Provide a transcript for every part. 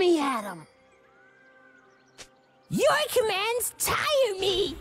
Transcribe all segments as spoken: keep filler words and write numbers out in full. me at him! Your commands tire me!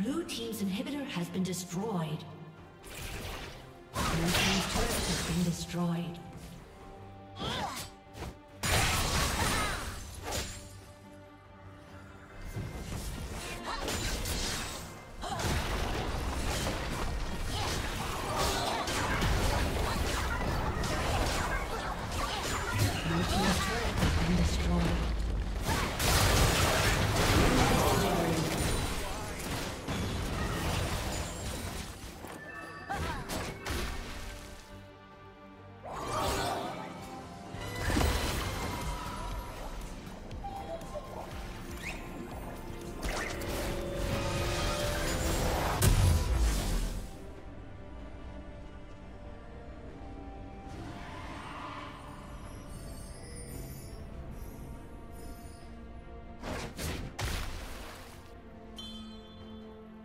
Blue team's inhibitor has been destroyed. Blue team's turret has been destroyed.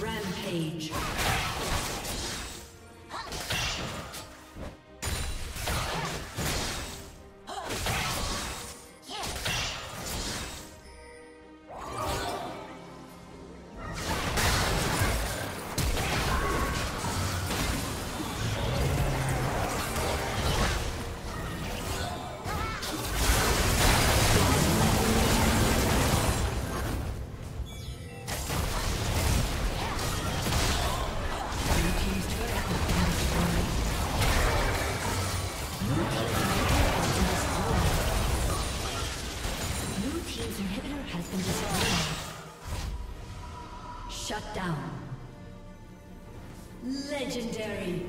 Rampage. Shut down. Legendary.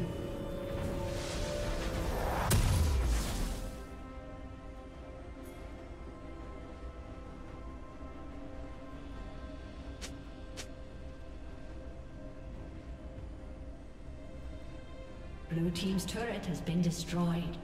Blue team's turret has been destroyed.